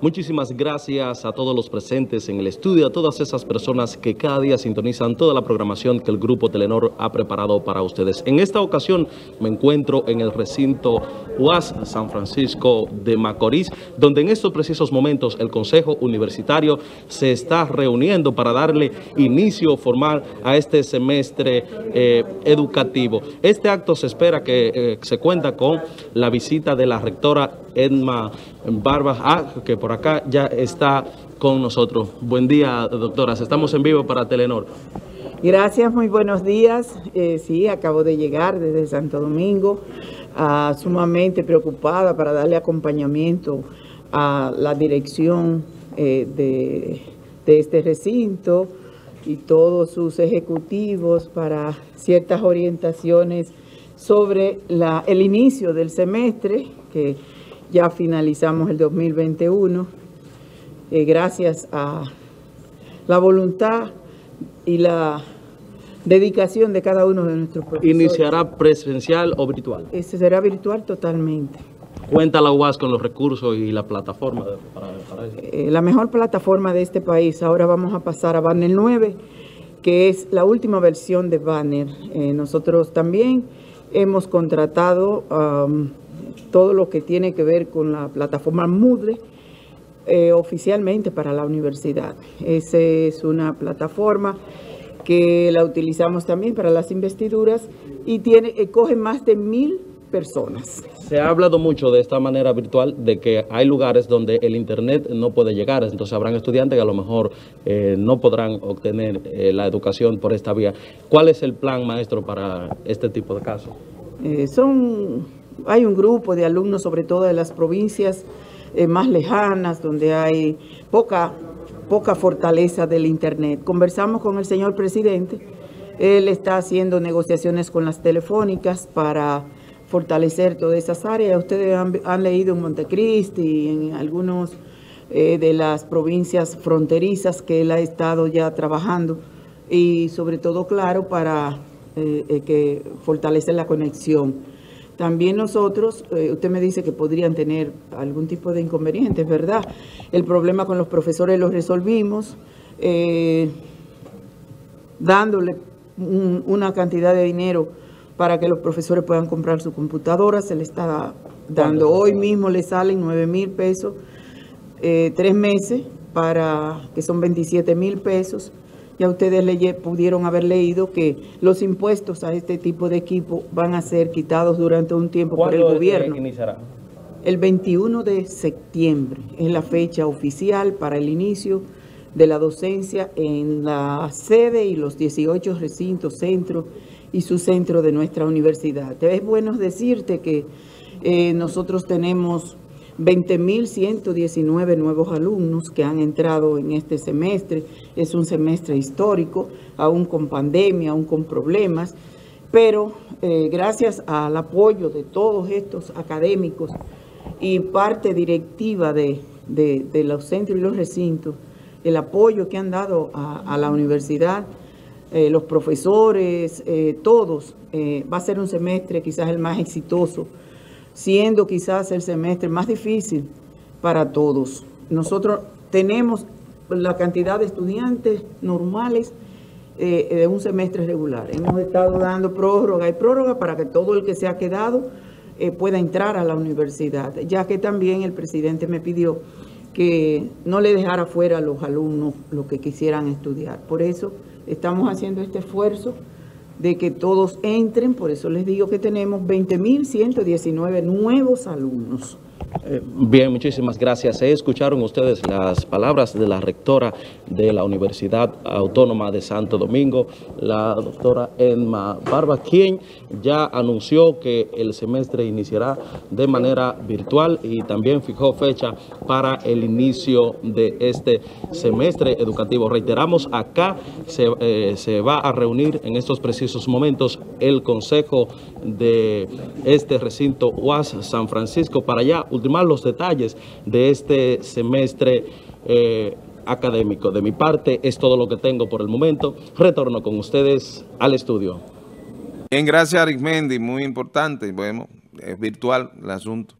Muchísimas gracias a todos los presentes en el estudio, a todas esas personas que cada día sintonizan toda la programación que el Grupo Telenor ha preparado para ustedes. En esta ocasión me encuentro en el recinto UAS San Francisco de Macorís, donde en estos precisos momentos el Consejo Universitario se está reuniendo para darle inicio formal a este semestre educativo. Este acto se espera que se cuenta con la visita de la rectora Emma Barba, que por acá ya está con nosotros. Buen día, doctoras. Estamos en vivo para Telenor. Gracias, muy buenos días. Sí, acabo de llegar desde Santo Domingo, sumamente preocupada para darle acompañamiento a la dirección de este recinto y todos sus ejecutivos para ciertas orientaciones sobre el inicio del semestre, que ya finalizamos el 2021, gracias a la voluntad y la dedicación de cada uno de nuestros profesores. ¿Iniciará presencial o virtual? Será virtual totalmente. ¿Cuenta la UAS con los recursos y la plataforma para eso? La mejor plataforma de este país. Ahora vamos a pasar a Banner 9, que es la última versión de Banner. Nosotros también hemos contratado todo lo que tiene que ver con la plataforma Moodle oficialmente para la universidad. Esa es una plataforma que la utilizamos también para las investiduras y tiene, coge más de 1000 personas. Se ha hablado mucho de esta manera virtual de que hay lugares donde el internet no puede llegar, entonces habrán estudiantes que a lo mejor no podrán obtener la educación por esta vía. ¿Cuál es el plan, maestro, para este tipo de casos? Hay un grupo de alumnos, sobre todo de las provincias más lejanas, donde hay poca fortaleza del internet. Conversamos con el señor presidente. Él está haciendo negociaciones con las telefónicas para fortalecer todas esas áreas. Ustedes han leído en Montecristi y en algunos de las provincias fronterizas que él ha estado ya trabajando, y sobre todo, claro, para que fortalezca la conexión. También nosotros, usted me dice que podrían tener algún tipo de inconvenientes, ¿verdad? El problema con los profesores lo resolvimos dándole una cantidad de dinero para que los profesores puedan comprar su computadora. Se le está dando, hoy mismo le salen 9,000 pesos, 3 meses, para que son 27,000 pesos. Ya ustedes pudieron haber leído que los impuestos a este tipo de equipo van a ser quitados durante un tiempo por el gobierno. ¿Cuándo iniciará? El 21 de septiembre es la fecha oficial para el inicio de la docencia en la sede y los 18 recintos, centros y subcentros de nuestra universidad. Es bueno decirte que nosotros tenemos 20,119 nuevos alumnos que han entrado en este semestre. Es un semestre histórico, aún con pandemia, aún con problemas, pero gracias al apoyo de todos estos académicos y parte directiva de los centros y los recintos, el apoyo que han dado a la universidad, los profesores, todos, va a ser un semestre quizás el más exitoso, siendo quizás el semestre más difícil para todos. Nosotros tenemos la cantidad de estudiantes normales de un semestre regular. Hemos estado dando prórroga y prórroga para que todo el que se ha quedado pueda entrar a la universidad, ya que también el presidente me pidió que no le dejara fuera a los alumnos lo que quisieran estudiar. Por eso estamos haciendo este esfuerzo de que todos entren. Por eso les digo que tenemos 20,119 nuevos alumnos. Bien, muchísimas gracias. Escucharon ustedes las palabras de la rectora de la Universidad Autónoma de Santo Domingo, la doctora Emma Barba, quien ya anunció que el semestre iniciará de manera virtual y también fijó fecha para el inicio de este semestre educativo. Reiteramos, acá se va a reunir en estos precisos momentos el Consejo de este recinto UAS San Francisco para allá ultimar los detalles de este semestre académico. De mi parte es todo lo que tengo por el momento. Retorno con ustedes al estudio. Bien, gracias Arizmendi, muy importante. Bueno, es virtual el asunto.